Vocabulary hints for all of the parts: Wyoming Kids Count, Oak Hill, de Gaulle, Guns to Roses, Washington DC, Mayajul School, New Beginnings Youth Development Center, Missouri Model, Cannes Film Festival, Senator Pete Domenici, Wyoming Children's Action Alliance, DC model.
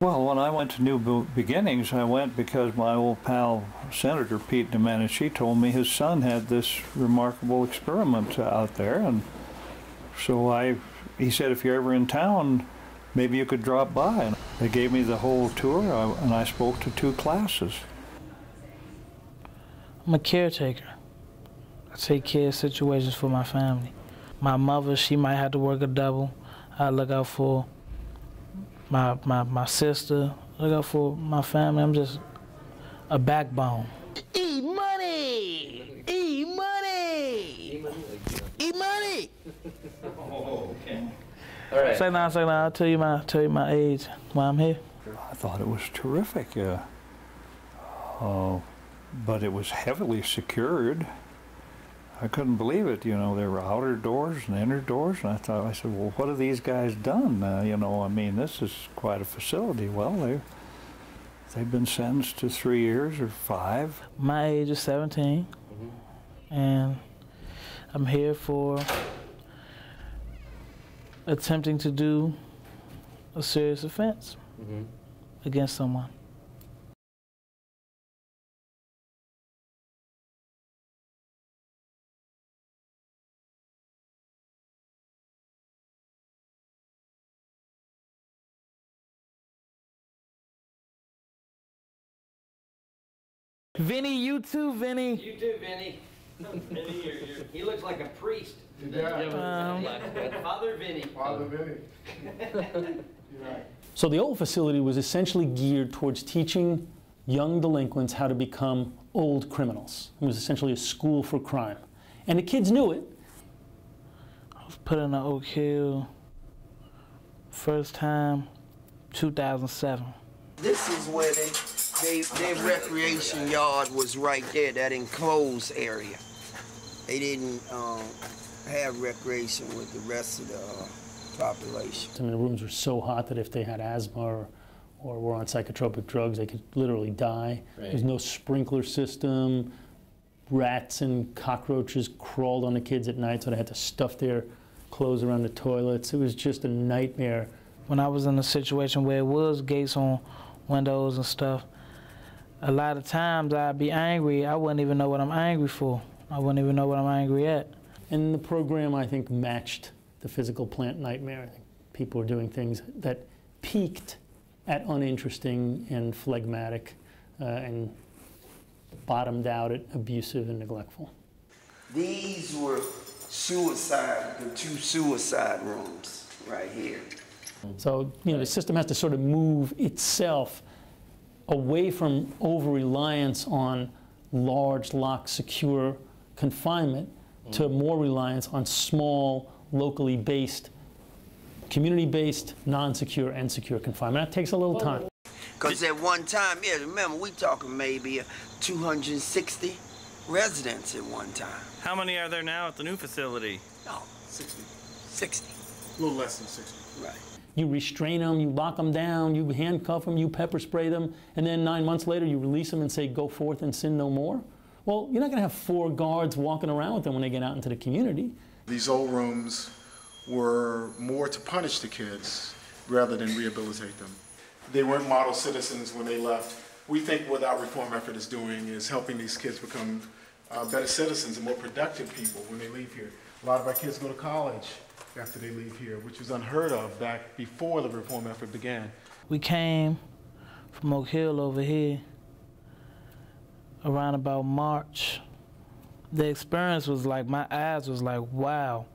Well, when I went to New Beginnings, I went because my old pal, Senator Pete Domenici, told me his son had this remarkable experiment out there. And so he said, if you're ever in town, maybe you could drop by. And they gave me the whole tour, and I spoke to two classes. I'm a caretaker. I take care of situations for my family. My mother, she might have to work a double. I look out for my sister, look out for my family. I'm just a backbone. E-money! E-money! E-money! Oh, okay. All right. Say now, I'll tell you my age while I'm here. I thought it was terrific. But it was heavily secured. I couldn't believe it, you know, there were outer doors and inner doors, and I said, well, what have these guys done? You know, I mean, this is quite a facility. Well, they've been sentenced to 3 years or 5. My age is 17, and I'm here for attempting to do a serious offense against someone. Vinny, you too, Vinny. You too, Vinny. Vinny, he looks like a priest. Yeah. Father Vinny. Father Vinny. So the old facility was essentially geared towards teaching young delinquents how to become old criminals. It was essentially a school for crime. And the kids knew it. I was put in the Oak Hill first time, 2007. This is where their recreation yard was right there, that enclosed area. They didn't have recreation with the rest of the population. I mean, the rooms were so hot that if they had asthma or were on psychotropic drugs, they could literally die. Right. There's no sprinkler system. Rats and cockroaches crawled on the kids at night, so they had to stuff their clothes around the toilets. It was just a nightmare. When I was in a situation where it was gates on windows and stuff, a lot of times I'd be angry. I wouldn't even know what I'm angry for. I wouldn't even know what I'm angry at. And the program, I think, matched the physical plant nightmare. I think people were doing things that peaked at uninteresting and phlegmatic and bottomed out at abusive and neglectful. These were the two suicide rooms right here. So, you know, the system has to sort of move itself away from over-reliance on large, locked, secure confinement to more reliance on small, locally based, community-based, non-secure and secure confinement. That takes a little time. Because at one time, yeah, remember, we're talking maybe 260 residents at one time. How many are there now at the new facility? Oh, 60. 60. A little less than 60. Right. You restrain them, you lock them down, you handcuff them, you pepper spray them, and then 9 months later you release them and say, go forth and sin no more? Well, you're not going to have 4 guards walking around with them when they get out into the community. These old rooms were more to punish the kids rather than rehabilitate them. They weren't model citizens when they left. We think what our reform effort is doing is helping these kids become better citizens and more productive people when they leave here. A lot of our kids go to college after they leave here, which was unheard of back before the reform effort began. We came from Oak Hill over here around about March. The experience was like, my eyes was like, wow.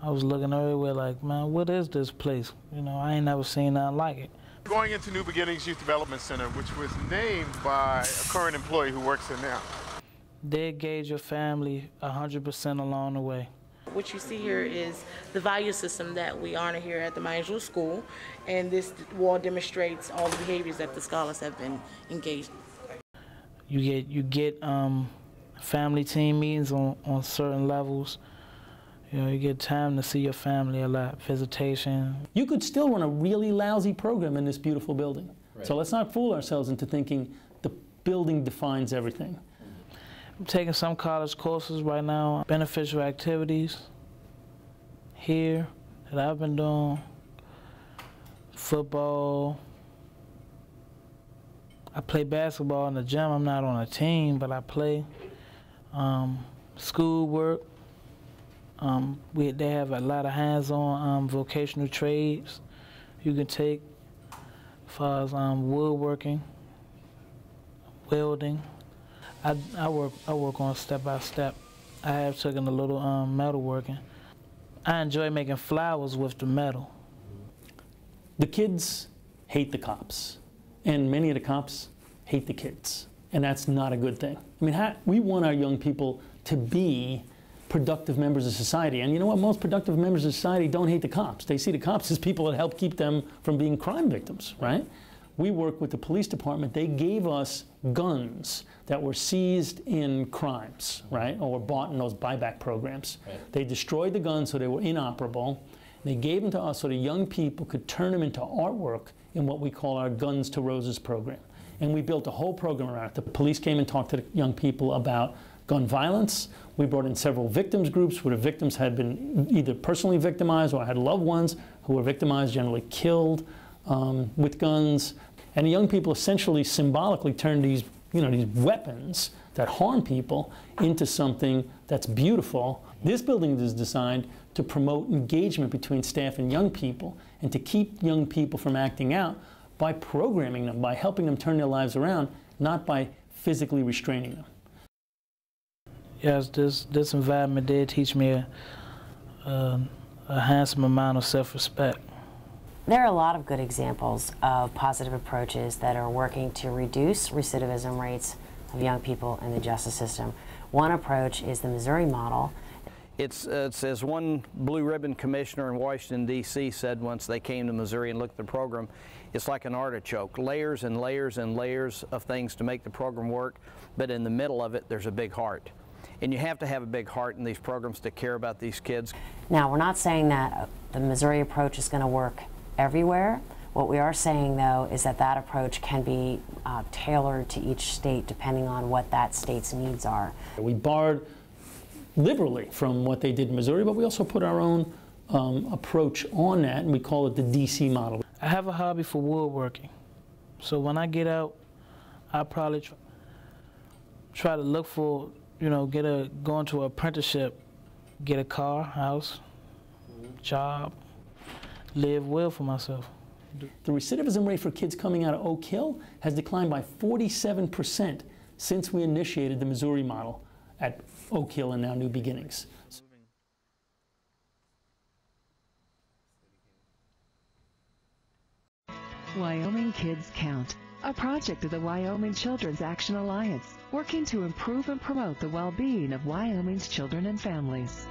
I was looking everywhere like, man, what is this place? You know, I ain't never seen nothing like it. Going into New Beginnings Youth Development Center, which was named by a current employee who works there now. They gauge your family 100% along the way. What you see here is the value system that we honor here at the Mayajul School, and this wall demonstrates all the behaviors that the scholars have been engaged in. You get family team meetings on certain levels. You know, you get time to see your family a lot, visitation. You could still run a really lousy program in this beautiful building. Right. So let's not fool ourselves into thinking the building defines everything. I'm taking some college courses right now, beneficial activities here that I've been doing, football, I play basketball in the gym. I'm not on a team, but I play. School work. They have a lot of hands-on vocational trades you can take, as far as woodworking, welding. I work on step by step. I have taken a little metalworking. I enjoy making flowers with the metal. The kids hate the cops, and many of the cops hate the kids, and that's not a good thing. I mean, we want our young people to be productive members of society, and you know what? Most productive members of society don't hate the cops. They see the cops as people that help keep them from being crime victims, right? We work with the police department. They gave us guns that were seized in crimes, right, or were bought in those buyback programs. Right. They destroyed the guns so they were inoperable. They gave them to us so the young people could turn them into artwork in what we call our Guns to Roses program. And we built a whole program around it. The police came and talked to the young people about gun violence. We brought in several victims groups where the victims had been either personally victimized or had loved ones who were victimized, generally killed with guns. And the young people essentially symbolically turned these, you know, these weapons that harm people into something that's beautiful. This building is designed to promote engagement between staff and young people and to keep young people from acting out by programming them, by helping them turn their lives around, not by physically restraining them. Yes, this environment did teach me a handsome amount of self-respect. There are a lot of good examples of positive approaches that are working to reduce recidivism rates of young people in the justice system. One approach is the Missouri model. It's as one Blue Ribbon commissioner in Washington, D.C. said once they came to Missouri and looked at the program, it's like an artichoke, layers and layers and layers of things to make the program work, but in the middle of it there's a big heart. And you have to have a big heart in these programs to care about these kids. Now, we're not saying that the Missouri approach is going to work everywhere. What we are saying, though, is that that approach can be tailored to each state depending on what that state's needs are. We borrowed liberally from what they did in Missouri, but we also put our own approach on that, and we call it the DC model. I have a hobby for woodworking, so when I get out, I probably try to look for, you know, go into an apprenticeship, get a car, house, job, live well for myself. The recidivism rate for kids coming out of Oak Hill has declined by 47% since we initiated the Missouri model at Oak Hill and now New Beginnings. Wyoming Kids Count, a project of the Wyoming Children's Action Alliance, working to improve and promote the well-being of Wyoming's children and families.